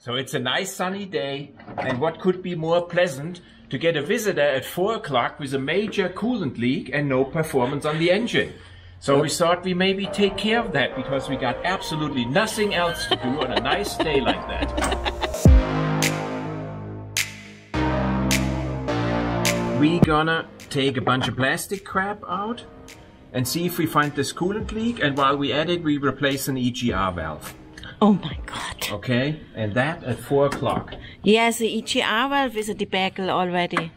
So it's a nice sunny day, and what could be more pleasant to get a visitor at 4 o'clock with a major coolant leak and no performance on the engine. So we thought we maybe take care of that, because we got absolutely nothing else to do on a nice day like that. We're gonna take a bunch of plastic crap out and see if we find this coolant leak, and while we at it, we replace an EGR valve. Oh my God. Okay, and that at 4 o'clock. Yes, the EGR valve is a debacle already.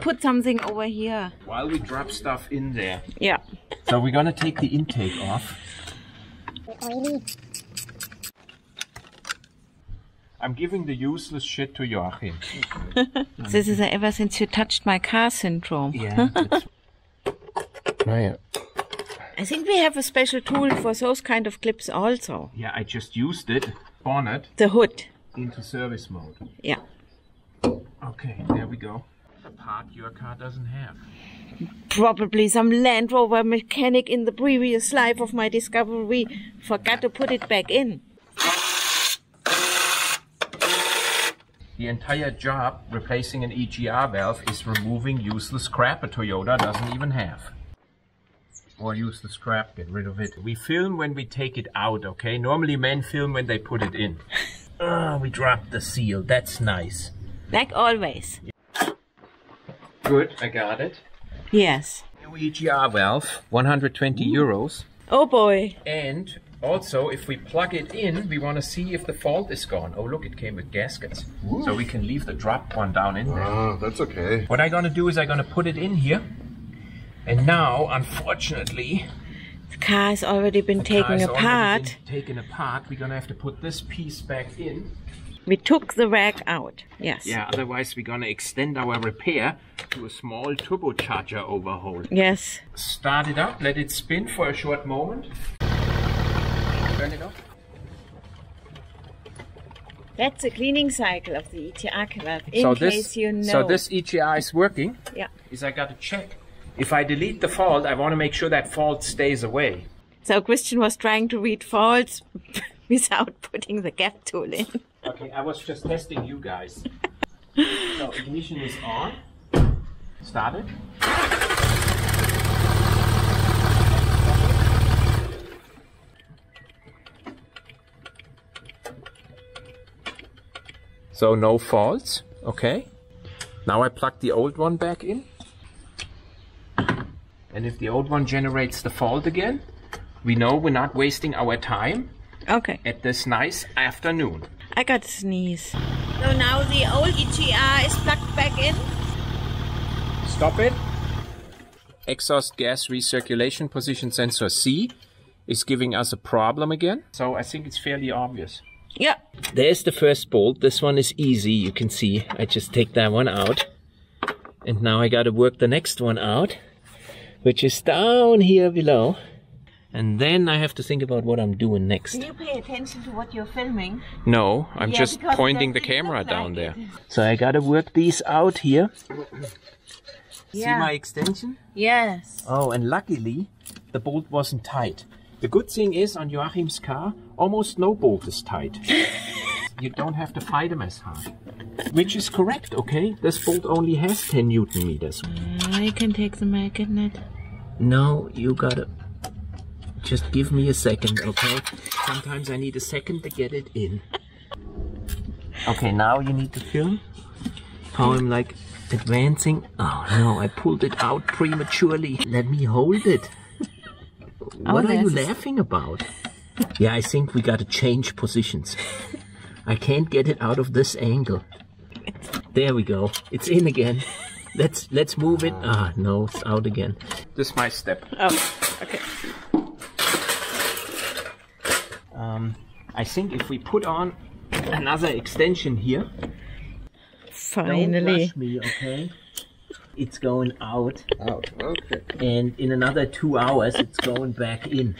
Put something over here. While we drop stuff in there. Yeah. So we're gonna take the intake off. I'm giving the useless shit to Joachim. This is ever since you touched my car syndrome. Yeah. Oh, yeah. I think we have a special tool for those kind of clips also. Yeah, I just used it. Bonnet. The hood. Into service mode. Yeah. Okay, there we go. A part your car doesn't have. Probably some Land Rover mechanic in the previous life of my Discovery forgot to put it back in. The entire job replacing an EGR valve is removing useless crap a Toyota doesn't even have. Or useless crap, get rid of it. We film when we take it out, okay? Normally men film when they put it in. Oh, we dropped the seal, that's nice. Like always. Good, I got it. Yes. New EGR valve, 120 euros. Oh boy. And also, if we plug it in, we want to see if the fault is gone. Oh, look, it came with gaskets. Ooh. So we can leave the drop one down in there. Oh, that's okay. What I'm going to do is I'm going to put it in here. And now, unfortunately... The car has already been taken apart. We're going to have to put this piece back in. We took the rack out, yes. Yeah, otherwise we're going to extend our repair to a small turbocharger overhaul. Yes. Start it up, let it spin for a short moment. Turn it off. That's the cleaning cycle of the EGR valve, in case you know. So this EGR is working. Yeah. I got to check. If I delete the fault, I want to make sure that fault stays away. So Christian was trying to read faults without putting the gap tool in. Okay, I was just testing you guys. So ignition is on. Start it. So no faults, okay. Now I plug the old one back in. And if the old one generates the fault again, we know we're not wasting our time. Okay. At this nice afternoon. I got a sneeze. So now the old EGR is plugged back in. Stop it. Exhaust gas recirculation position sensor C is giving us a problem again. So I think it's fairly obvious. Yeah. There's the first bolt. This one is easy. You can see I just take that one out. And now I got to work the next one out, which is down here below. And then I have to think about what I'm doing next. Do you pay attention to what you're filming? No, I'm just pointing the camera down there. So I gotta work these out here. Yeah. See my extension? Yes. Oh, and luckily the bolt wasn't tight. The good thing is on Joachim's car, almost no bolt is tight. You don't have to fight him as hard. Which is correct, okay? This bolt only has 10 Newton meters. I can take the magnet. No, you gotta... Just give me a second, okay? Sometimes I need a second to get it in. Okay, now you need to film how I'm like advancing. Oh no, I pulled it out prematurely. Let me hold it. What are you laughing about? Yeah, I think we gotta change positions. I can't get it out of this angle. There we go. It's in again. Let's move it. Ah, no, it's out again. This is my step. Oh, okay. I think if we put on another extension here, finally, don't rush me, okay? It's going out, okay. And in another 2 hours, it's going back in.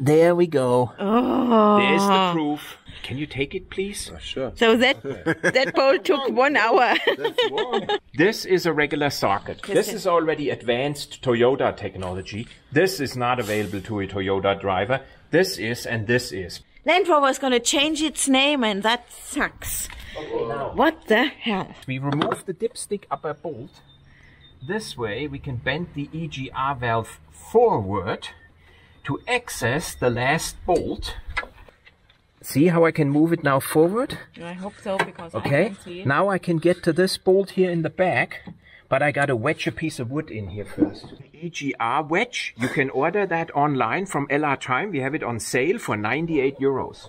There we go. Oh. There's the proof. Can you take it, please? Sure. So that bolt took 1 hour. That's warm. This is a regular socket. This is already advanced Toyota technology. This is not available to a Toyota driver. This is and this is. Land Rover is going to change its name, and that sucks. Oh. What the hell? We remove the dipstick upper bolt. This way we can bend the EGR valve forward to access the last bolt. See how I can move it now forward? I hope so, because I can see it. Now I can get to this bolt here in the back, but I gotta wedge a piece of wood in here first. EGR wedge, you can order that online from LR Time. We have it on sale for 98 euros.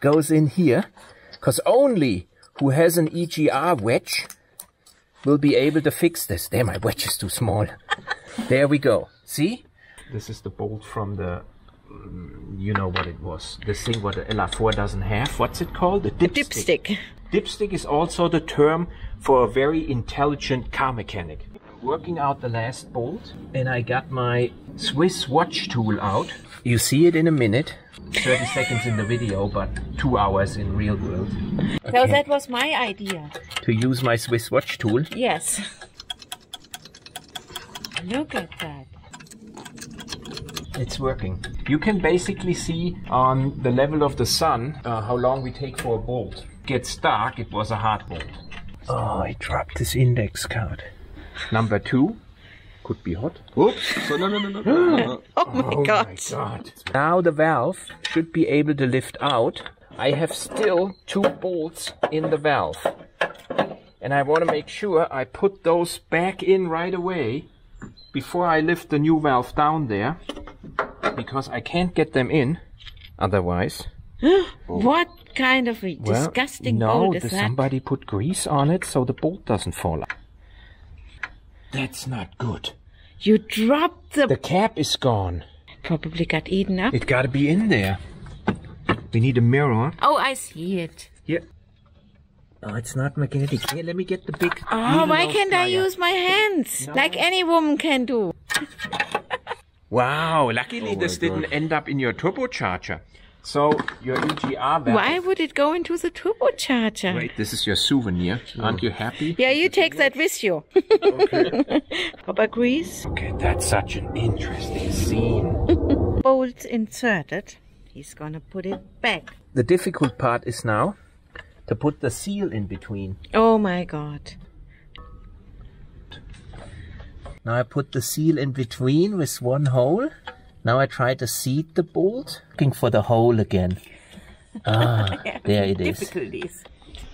Goes in here, because only who has an EGR wedge will be able to fix this. There, my wedge is too small. There we go. See? This is the bolt from the... you know what it was. This thing what the LR4 doesn't have. What's it called? The dipstick. The dipstick. Dipstick is also the term for a very intelligent car mechanic. I'm working out the last bolt, and I got my Swiss watch tool out. You see it in a minute. 30 seconds in the video, but 2 hours in real world. Okay. So that was my idea. To use my Swiss watch tool? Yes. Look at that. It's working. You can basically see on the level of the sun how long we take for a bolt. Gets dark, it was a hard bolt. Oh, I dropped this index card. Number 2. Could be hot. Oops. So, no. Oh my God. Now the valve should be able to lift out. I have still 2 bolts in the valve. And I want to make sure I put those back in right away before I lift the new valve down there, because I can't get them in otherwise. What kind of disgusting bolt is that? Somebody put grease on it so the bolt doesn't fall out. That's not good. You dropped the... The cap is gone. Probably got eaten up. It got to be in there. We need a mirror. Oh, I see it. Here. Oh, it's not magnetic. Here, let me get the big... Oh, why can't I use my hands? No. Like any woman can do. Wow, luckily this didn't end up in your turbocharger. So, your EGR valve... Why would it go into the turbocharger? Wait, this is your souvenir. Sure. Aren't you happy? Yeah, you take that with you. Okay. Rubber grease. Okay, that's such an interesting scene. Bolts inserted. He's gonna put it back. The difficult part is now to put the seal in between. Oh my God. Now I put the seal in between with 1 hole. Now I try to seat the bolt, looking for the hole again. Ah, there it is.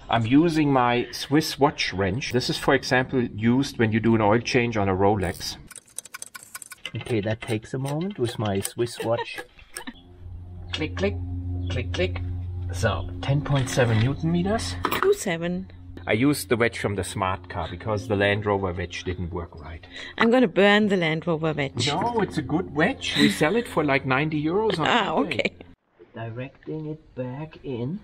I'm using my Swiss watch wrench. This is, for example, used when you do an oil change on a Rolex. Okay, that takes a moment with my Swiss watch. Click, click, click, click. So, 10.7 Newton meters. 27. I used the wedge from the smart car because the Land Rover wedge didn't work right. I'm going to burn the Land Rover wedge. No, it's a good wedge. We sell it for like 90 euros on okay. Directing it back in.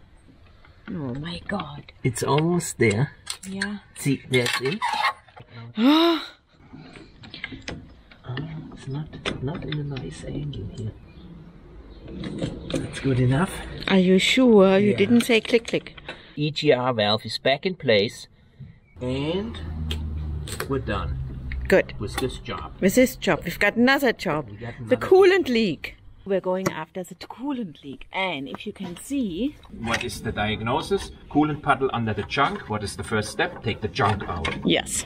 Oh my God. It's almost there. Yeah. See, that's it. It's not in a nice angle here. That's good enough. Are you sure? Yeah. You didn't say click, click. EGR valve is back in place, and we're done. Good. With this job. With this job. We've got another job. The coolant leak. We're going after the coolant leak. And if you can see... What is the diagnosis? Coolant puddle under the junk. What is the first step? Take the junk out. Yes.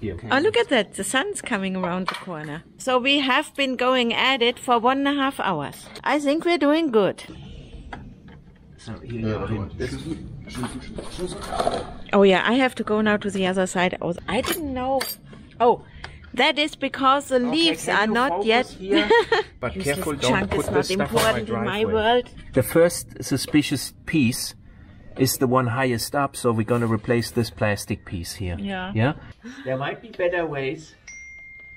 Here. Oh, look at that. The sun's coming around the corner. So we have been going at it for 1.5 hours. I think we're doing good. So here you are. Oh yeah, I have to go now to the other side. I didn't know. Oh, that is because the leaves are not yet. But careful, don't put this stuff on my driveway. The first suspicious piece is the one highest up, so we're gonna replace this plastic piece here. Yeah. Yeah. There might be better ways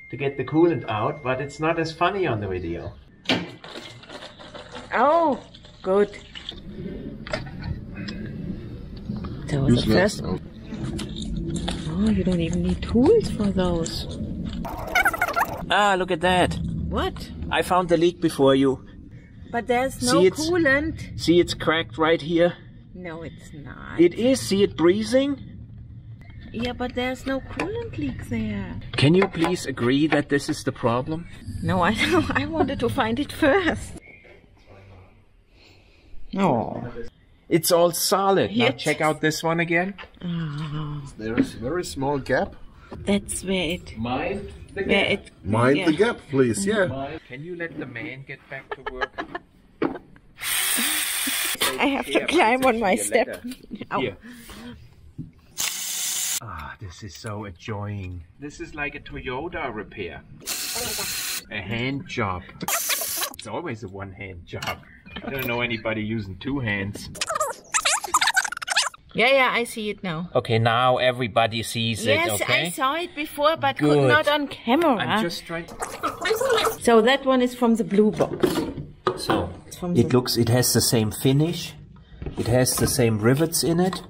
to get the coolant out, but it's not as funny on the video. Oh, good. So the first... Oh, you don't even need tools for those. Ah, look at that. What? I found the leak before you. But there's no coolant. See, it's cracked right here. No, it's not. It is. See it breathing? Yeah, but there's no coolant leak there. Can you please agree that this is the problem? No, I don't. I wanted to find it first. No. It's all solid. Now check out this one again. Oh. There is a very small gap. That's where it... Mind the gap. Mind the gap, please, yeah. Can you let the man get back to work? I have to climb on my step. Ah, this is so enjoying. This is like a Toyota repair. A hand job. It's always a one-hand job. I don't know anybody using two hands. Yeah, yeah, I see it now. Okay, now everybody sees it, okay? Yes, I saw it before, but could not on camera. I'm just trying to... So that one is from the blue box. So, it has the same finish. It has the same rivets in it.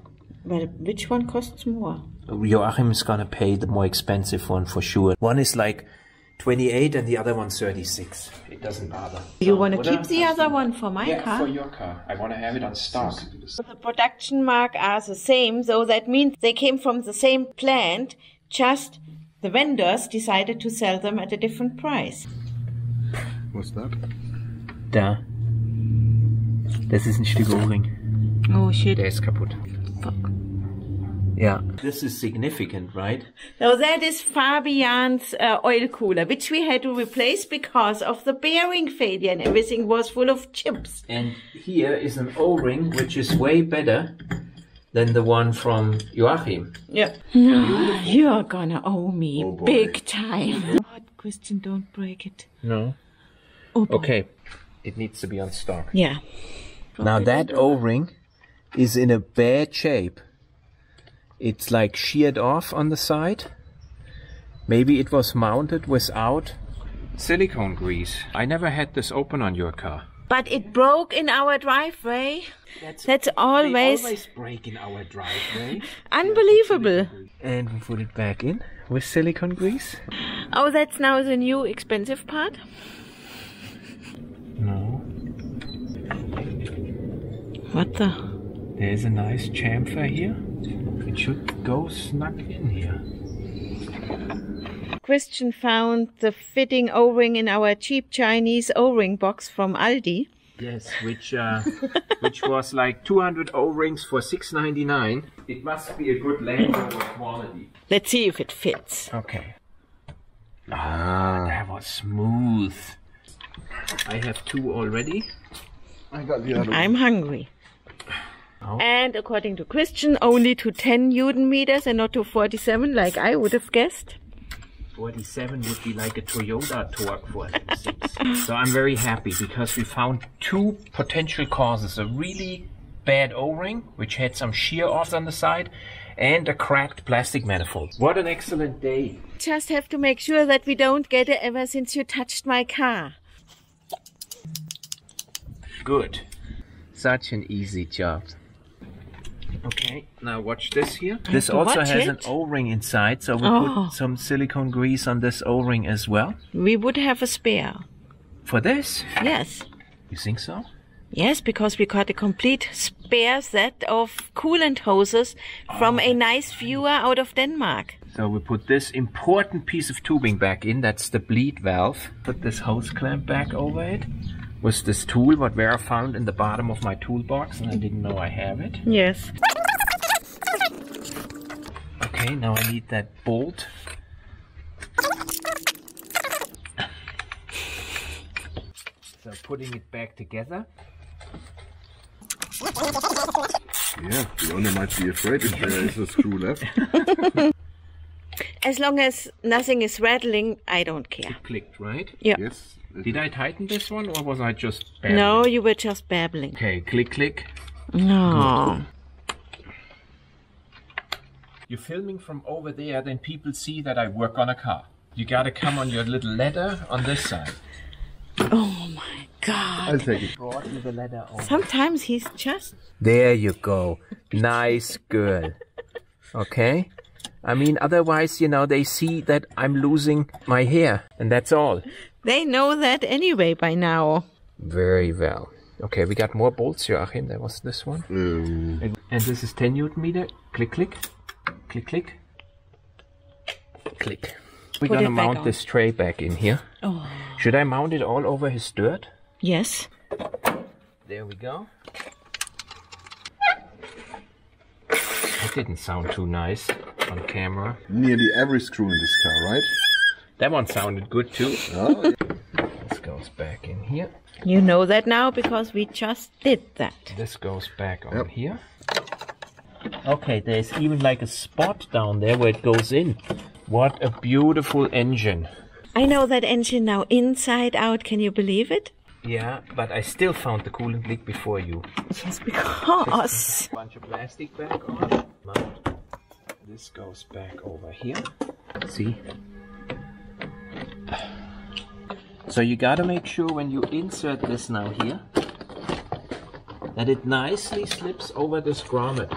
But which one costs more? Joachim is gonna pay the more expensive one for sure. One is like 28 and the other one 36. It doesn't bother. You want to keep the other one for my car? Yeah, for your car. I want to have it on stock. The production mark are the same, so that means they came from the same plant, just the vendors decided to sell them at a different price. What's that? Da. Das ist ein Stück O-ring. Oh shit. Der ist kaputt. Fuck. Yeah. This is significant, right? So that is Fabian's oil cooler, which we had to replace because of the bearing failure and everything was full of chips. And here is an O-ring, which is way better than the one from Joachim. Yeah. No, you're gonna owe me big time. God, Christian, don't break it. No. Oh, okay. It needs to be on stock. Yeah. Now that O-ring is in a bad shape. It's like sheared off on the side. Maybe it was mounted without silicone grease. I never had this open on your car. But it broke in our driveway. That's always... They always break in our driveway. Unbelievable. And we put it back in with silicone grease. Oh, that's now the new expensive part? No. What the... There's a nice chamfer here. It should go snug in here. Christian found the fitting O-ring in our cheap Chinese O-ring box from Aldi. Yes, which was like 200 O-rings for $6.99. It must be a good Land Rover quality. Let's see if it fits. Okay. Ah, that was smooth. I have two already. I got the other one. I'm hungry. Oh. And according to Christian, only to 10 Newton meters and not to 47, like I would have guessed. 47 would be like a Toyota torque for M6. So I'm very happy because we found two potential causes. A really bad O-ring, which had some shear offs on the side, and a cracked plastic manifold. What an excellent day. Just have to make sure that we don't get it ever since you touched my car. Good. Such an easy job. Okay, now watch this here. This also has an O-ring inside, so we put some silicone grease on this O-ring as well. We would have a spare. For this? Yes. You think so? Yes, because we got a complete spare set of coolant hoses from a nice viewer out of Denmark. So we put this important piece of tubing back in, that's the bleed valve. Put this hose clamp back over it. Was this tool what Vera found in the bottom of my toolbox and I didn't know I have it. Yes. Okay, now I need that bolt. So putting it back together. Yeah, Fiona might be afraid if there is a screw left. As long as nothing is rattling, I don't care. It clicked, right? Yeah. Yes. Did I tighten this one or was I just babbling? No, you were just babbling. Okay, click, click. No. You're filming from over there, then people see that I work on a car. You gotta come on your little ladder on this side. Oh my God. I'll take it. Brought you the ladder over. Sometimes he's just... There you go. Nice girl. Okay? I mean, otherwise, you know, they see that I'm losing my hair and that's all. They know that anyway by now. Very well. Okay, we got more bolts, Joachim. There was this one. And this is 10 Newton meter. Click, click. Click, click. Click. We're going to mount this tray back in here. Oh. Should I mount it all over his dirt? Yes. There we go. That didn't sound too nice on camera. Nearly every screw in this car, right? That one sounded good too. Oh, yeah. This goes back in here. You know that now because we just did that. This goes back on here. Okay, there's even like a spot down there where it goes in. What a beautiful engine. I know that engine now inside out, can you believe it? Yeah, but I still found the coolant leak before you. Yes, because... A bunch of plastic back on. This goes back over here. See? So you gotta make sure when you insert this now here, that it nicely slips over this grommet.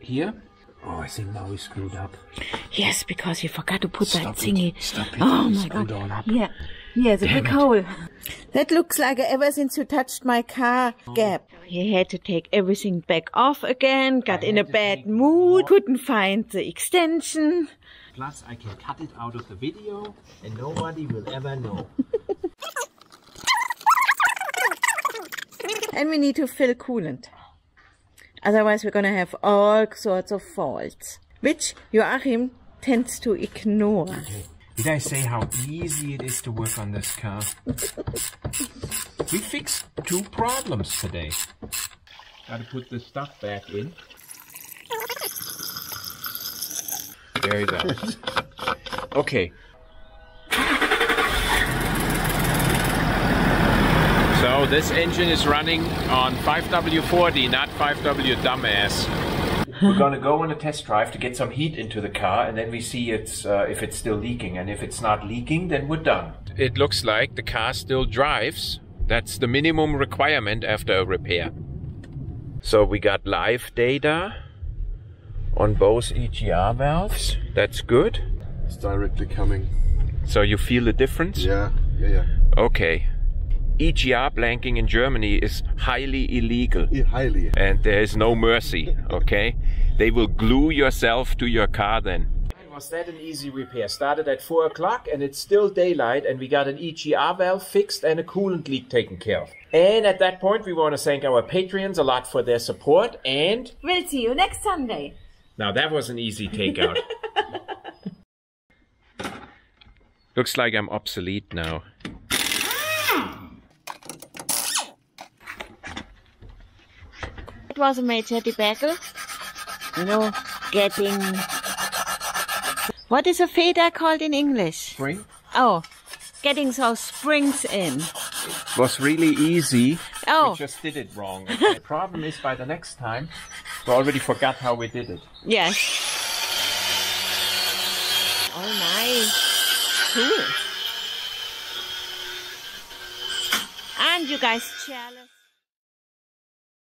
Here. Oh, I think now we screwed up. Yes, because you forgot to put that thingy. Stop it. Oh my God. Yeah, yeah, the big hole. That looks like ever since you touched my car gap. He had to take everything back off again, got in a bad mood, couldn't find the extension. Plus, I can cut it out of the video and nobody will ever know. And we need to fill coolant. Otherwise, we're going to have all sorts of faults, which Joachim tends to ignore. Okay. Did I say how easy it is to work on this car? We fixed two problems today. Gotta put the stuff back in. Very well. Okay. So this engine is running on 5W40, not 5W dumbass. We're gonna go on a test drive to get some heat into the car, and then we see it's, if it's still leaking. And if it's not leaking, then we're done. It looks like the car still drives. That's the minimum requirement after a repair. So we got live data on both EGR valves. That's good. It's directly coming. So you feel the difference? Yeah, yeah, yeah. Okay. EGR blanking in Germany is highly illegal. Highly. And there is no mercy, okay? They will glue yourself to your car then. Was that an easy repair? Started at 4 o'clock and it's still daylight, and we got an EGR valve fixed and a coolant leak taken care of. And at that point we want to thank our Patreons a lot for their support, and... We'll see you next Sunday. Now that was an easy takeout. Looks like I'm obsolete now. It was a major debacle, you know, getting... What is a feder called in English? Spring? Oh, getting those springs in. It was really easy. Oh. We just did it wrong. The problem is, by the next time, we already forgot how we did it. Yes. Oh, nice. Cool. And you guys challenge.